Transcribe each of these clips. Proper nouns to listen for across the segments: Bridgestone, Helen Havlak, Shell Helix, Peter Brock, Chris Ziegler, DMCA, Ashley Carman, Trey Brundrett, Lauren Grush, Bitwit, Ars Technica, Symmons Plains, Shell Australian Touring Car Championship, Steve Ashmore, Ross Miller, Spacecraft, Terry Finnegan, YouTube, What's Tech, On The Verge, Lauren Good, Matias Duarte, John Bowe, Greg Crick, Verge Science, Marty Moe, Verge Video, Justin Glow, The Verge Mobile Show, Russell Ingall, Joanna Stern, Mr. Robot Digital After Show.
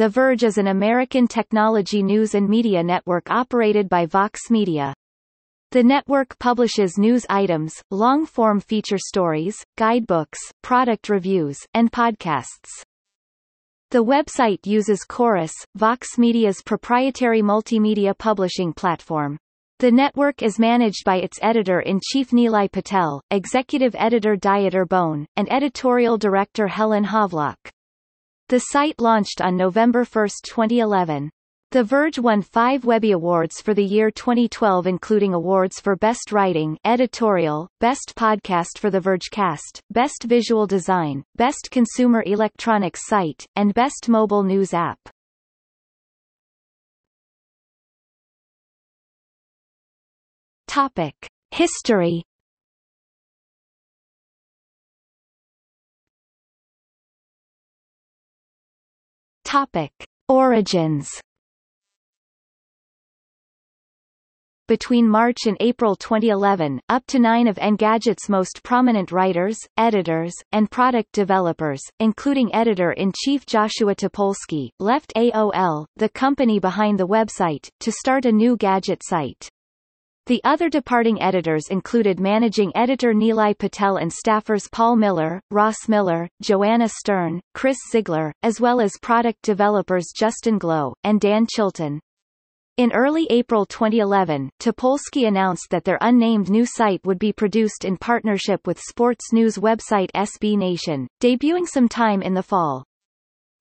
The Verge is an American technology news and media network operated by Vox Media. The network publishes news items, long-form feature stories, guidebooks, product reviews, and podcasts. The website uses Chorus, Vox Media's proprietary multimedia publishing platform. The network is managed by its editor-in-chief Nilay Patel, executive editor Dieter Bohn, and editorial director Helen Havlak. The site launched on November 1, 2011. The Verge won 5 Webby Awards for the year 2012, including awards for Best Writing, Editorial, Best Podcast for The Vergecast, Best Visual Design, Best Consumer Electronics Site, and Best Mobile News App. History. Origins. Between March and April 2011, up to 9 of Engadget's most prominent writers, editors, and product developers, including editor-in-chief Joshua Topolsky, left AOL, the company behind the website, to start a new gadget site. The other departing editors included managing editor Nilay Patel and staffers Paul Miller, Ross Miller, Joanna Stern, Chris Ziegler, as well as product developers Justin Glow, and Dan Chilton. In early April 2011, Topolsky announced that their unnamed new site would be produced in partnership with sports news website SB Nation, debuting sometime in the fall.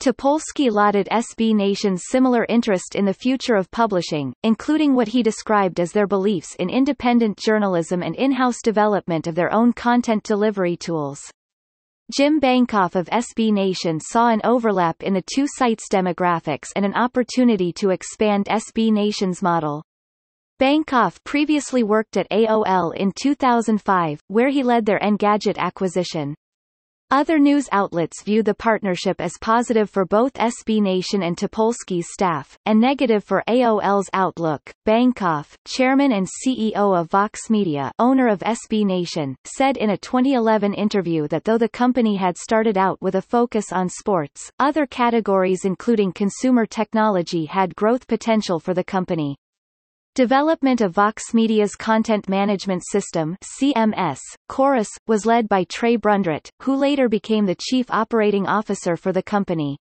Topolsky lauded SB Nation's similar interest in the future of publishing, including what he described as their beliefs in independent journalism and in-house development of their own content delivery tools. Jim Bankoff of SB Nation saw an overlap in the two sites' demographics and an opportunity to expand SB Nation's model. Bankoff previously worked at AOL in 2005, where he led their Engadget acquisition. Other news outlets view the partnership as positive for both SB Nation and Topolsky's staff, and negative for AOL's outlook. Bankoff, chairman and CEO of Vox Media, owner of SB Nation, said in a 2011 interview that though the company had started out with a focus on sports, other categories including consumer technology had growth potential for the company. Development of Vox Media's Content Management System (CMS), Chorus, was led by Trey Brundrett, who later became the chief operating officer for the company.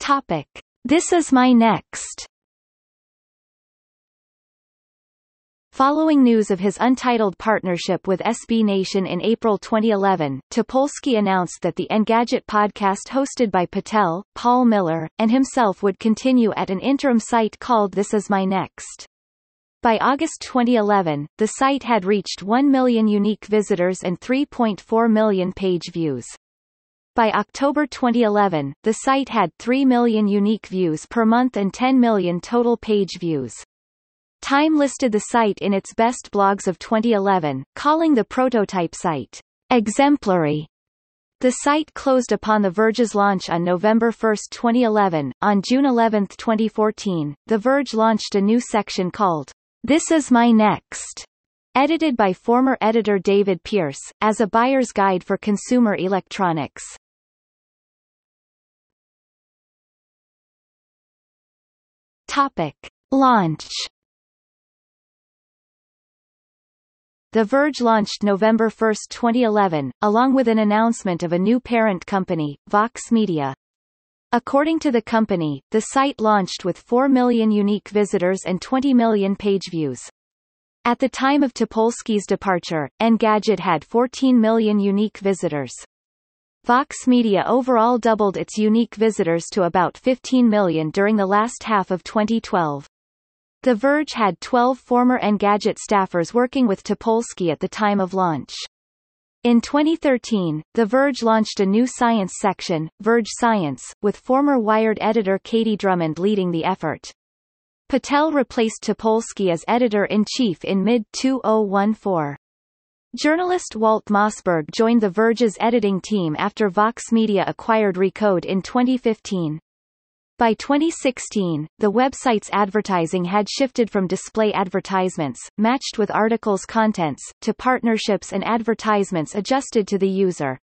Topic: This Is My Next. Following news of his untitled partnership with SB Nation in April 2011, Topolsky announced that the Engadget podcast hosted by Patel, Paul Miller, and himself would continue at an interim site called This Is My Next. By August 2011, the site had reached 1 million unique visitors and 3.4 million page views. By October 2011, the site had 3 million unique views per month and 10 million total page views. Time listed the site in its best blogs of 2011, calling the prototype site exemplary. The site closed upon The Verge's launch on November 1, 2011. On June 11, 2014, The Verge launched a new section called This Is My Next, edited by former editor David Pierce, as a buyer's guide for consumer electronics. Topic: Launch. The Verge launched November 1, 2011, along with an announcement of a new parent company, Vox Media. According to the company, the site launched with 4 million unique visitors and 20 million page views. At the time of Topolsky's departure, Engadget had 14 million unique visitors. Vox Media overall doubled its unique visitors to about 15 million during the last half of 2012. The Verge had 12 former Engadget staffers working with Topolsky at the time of launch. In 2013, The Verge launched a new science section, Verge Science, with former Wired editor Katie Drummond leading the effort. Patel replaced Topolsky as editor-in-chief in mid-2014. Journalist Walt Mossberg joined The Verge's editing team after Vox Media acquired Recode in 2015. By 2016, the website's advertising had shifted from display advertisements, matched with articles' contents, to partnerships and advertisements adjusted to the user.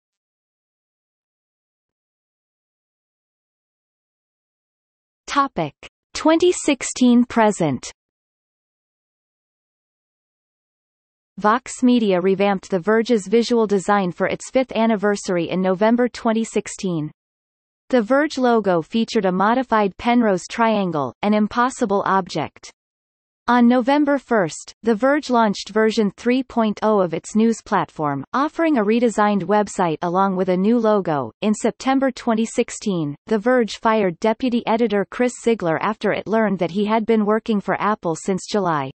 Topic 2016 present. Vox Media revamped The Verge's visual design for its 5th anniversary in November 2016. The Verge logo featured a modified Penrose triangle, an impossible object. On November 1, The Verge launched version 3.0 of its news platform, offering a redesigned website along with a new logo. In September 2016, The Verge fired deputy editor Chris Ziegler after it learned that he had been working for Apple since July.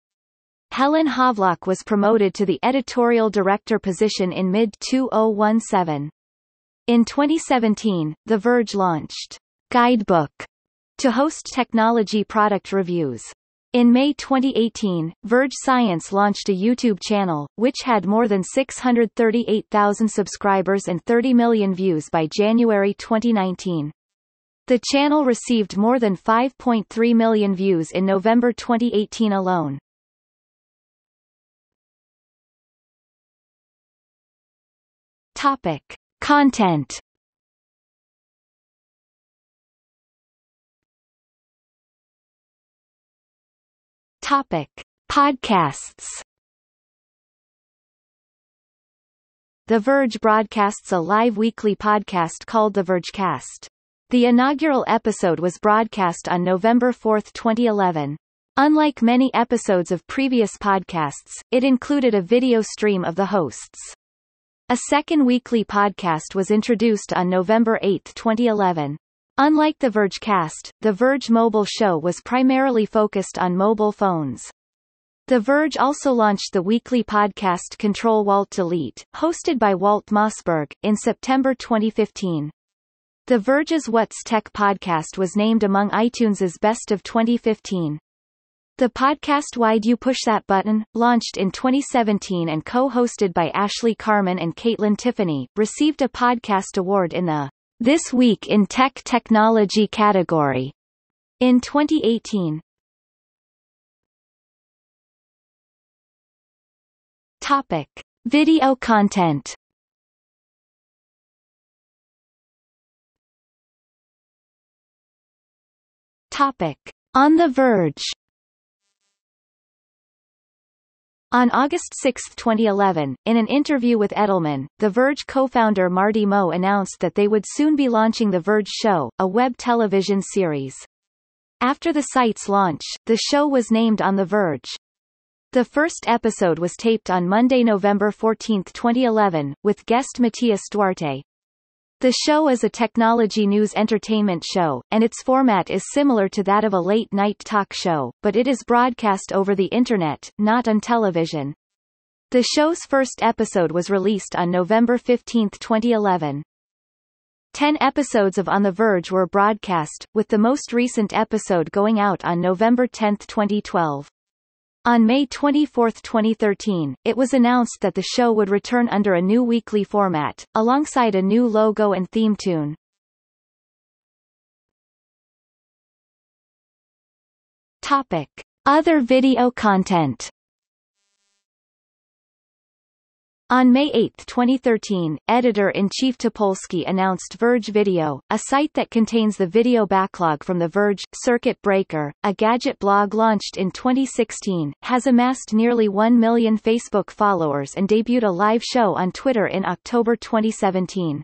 Helen Havlak was promoted to the editorial director position in mid-2017. In 2017, The Verge launched Guidebook to host technology product reviews. In May 2018, Verge Science launched a YouTube channel, which had more than 638,000 subscribers and 30 million views by January 2019. The channel received more than 5.3 million views in November 2018 alone. Topic: Content. Topic: Podcasts. The Verge broadcasts a live weekly podcast called The Vergecast. The inaugural episode was broadcast on November 4, 2011. Unlike many episodes of previous podcasts, it included a video stream of the hosts. A second weekly podcast was introduced on November 8, 2011. Unlike The Vergecast, The Verge Mobile Show was primarily focused on mobile phones. The Verge also launched the weekly podcast Control Walt Delete, hosted by Walt Mossberg, in September 2015. The Verge's What's Tech podcast was named among iTunes' Best of 2015. The podcast Why'd You Push That Button, launched in 2017 and co-hosted by Ashley Carman and Caitlin Tiffany, received a podcast award in the This Week in Tech Technology category in 2018. Topic: Video content. Topic: On The Verge. On August 6, 2011, in an interview with Edelman, The Verge co-founder Marty Moe announced that they would soon be launching The Verge Show, a web television series. After the site's launch, the show was named On The Verge. The first episode was taped on Monday, November 14, 2011, with guest Matias Duarte. The show is a technology news entertainment show, and its format is similar to that of a late-night talk show, but it is broadcast over the internet, not on television. The show's first episode was released on November 15, 2011. 10 episodes of On The Verge were broadcast, with the most recent episode going out on November 10, 2012. On May 24, 2013, it was announced that the show would return under a new weekly format, alongside a new logo and theme tune. Topic: Other video content. On May 8, 2013, Editor-in-Chief Topolsky announced Verge Video, a site that contains the video backlog from The Verge. Circuit Breaker, a gadget blog launched in 2016, has amassed nearly 1 million Facebook followers and debuted a live show on Twitter in October 2017.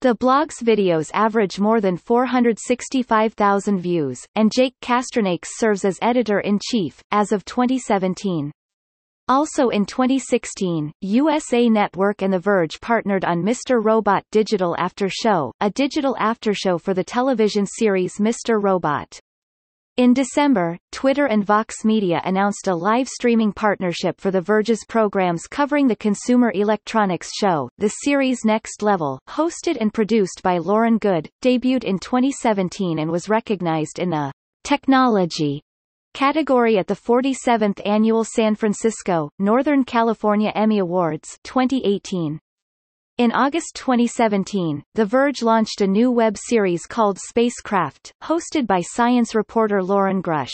The blog's videos average more than 465,000 views, and Jake Castronakes serves as Editor-in-Chief, as of 2017. Also in 2016, USA Network and The Verge partnered on Mr. Robot Digital After Show, a digital aftershow for the television series Mr. Robot. In December, Twitter and Vox Media announced a live streaming partnership for The Verge's programs covering the consumer electronics show, the series Next Level, hosted and produced by Lauren Good, debuted in 2017 and was recognized in the Technology category at the 47th Annual San Francisco, Northern California Emmy Awards 2018. In August 2017, The Verge launched a new web series called Spacecraft, hosted by science reporter Lauren Grush.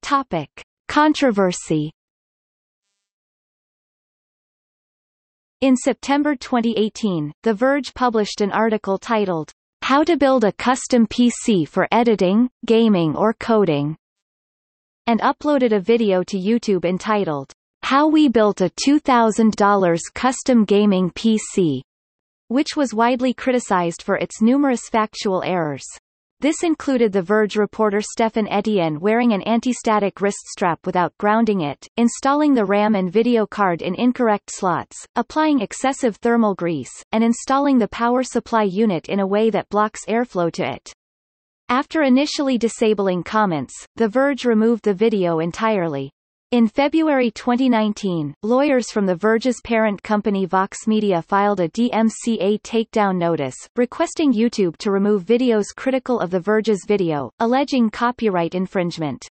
Topic: Controversy. In September 2018, The Verge published an article titled, "How to Build a Custom PC for Editing, Gaming or Coding," and uploaded a video to YouTube entitled, "How We Built a $2,000 Custom Gaming PC," which was widely criticized for its numerous factual errors. This included The Verge reporter Stefan Etienne wearing an anti-static wrist strap without grounding it, installing the RAM and video card in incorrect slots, applying excessive thermal grease, and installing the power supply unit in a way that blocks airflow to it. After initially disabling comments, The Verge removed the video entirely. In February 2019, lawyers from The Verge's parent company Vox Media filed a DMCA takedown notice, requesting YouTube to remove videos critical of The Verge's video, alleging copyright infringement.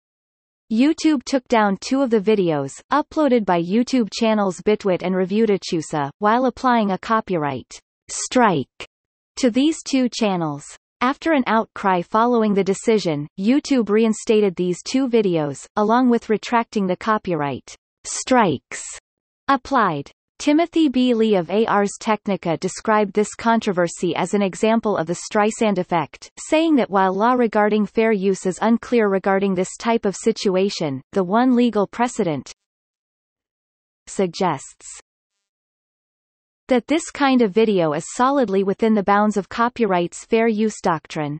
YouTube took down two of the videos, uploaded by YouTube channels Bitwit and Reviewtachusa, while applying a copyright strike to these two channels. After an outcry following the decision, YouTube reinstated these two videos, along with retracting the copyright strikes applied. Timothy B. Lee of Ars Technica described this controversy as an example of the Streisand effect, saying that while law regarding fair use is unclear regarding this type of situation, the one legal precedent suggests that this kind of video is solidly within the bounds of copyright's fair use doctrine.